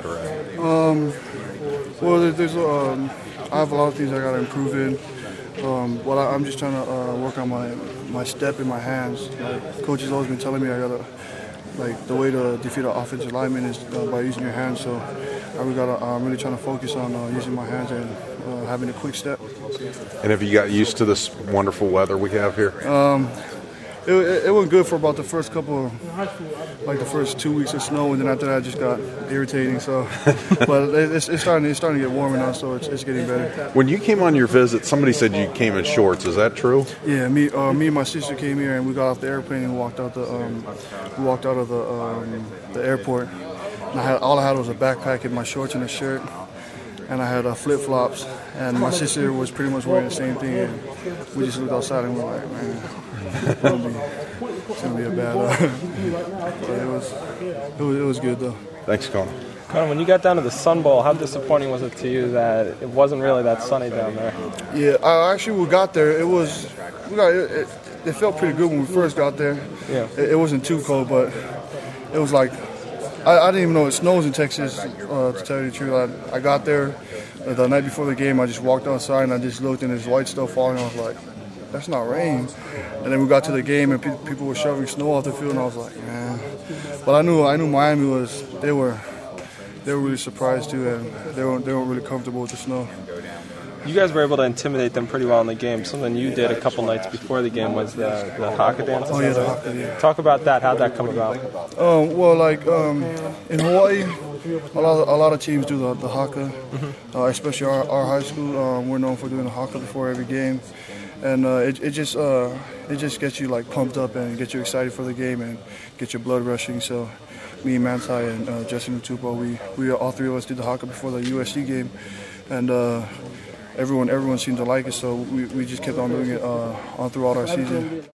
better at? Well, there's I have a lot of things I got to improve in. Well, I'm just trying to work on my step in my hands. Like, coach has always been telling me I gotta, like, the way to defeat an offensive lineman is by using your hands. So I'm really trying to focus on using my hands and having a quick step. And have you got used to this wonderful weather we have here? It went good for about the first first 2 weeks of snow, and then after that it just got irritating. So, but it's starting to get warmer now, so it's getting better. When you came on your visit, somebody said you came in shorts. Is that true? Yeah, me and my sister came here, and we got off the airplane and walked out of the airport. And all I had was a backpack and my shorts and a shirt, and I had flip-flops, and my sister was pretty much wearing the same thing. And we just looked outside and we were like, man. It's gonna be a bad. It was good though. Thanks, Connor. Connor, when you got down to the Sun Bowl, how disappointing was it to you that it wasn't really that sunny down there? Yeah, actually, we got there. It felt pretty good when we first got there. Yeah. It wasn't too cold, but it was like I didn't even know it snows in Texas. To tell you the truth, I got there the night before the game. I just walked outside and I just looked, and there's white stuff falling. I was like, that's not rain. And then we got to the game, and people were shoving snow off the field, and I was like, man. But I knew Miami was. They were really surprised too, and they weren't really comfortable with the snow. You guys were able to intimidate them pretty well in the game. Something you did a couple nights before the game was the haka dance. Oh yeah, the haka. Yeah. Talk about that. How'd that come about? Well, like in Hawaii, a lot of teams do the haka, especially our high school. We're known for doing the haka before every game. And it just gets you like pumped up and gets you excited for the game and gets your blood rushing. So me, Manti, and Jesse Mutupo, we all three of us did the haka before the USC game, and everyone seemed to like it. So we just kept on doing it on throughout our season.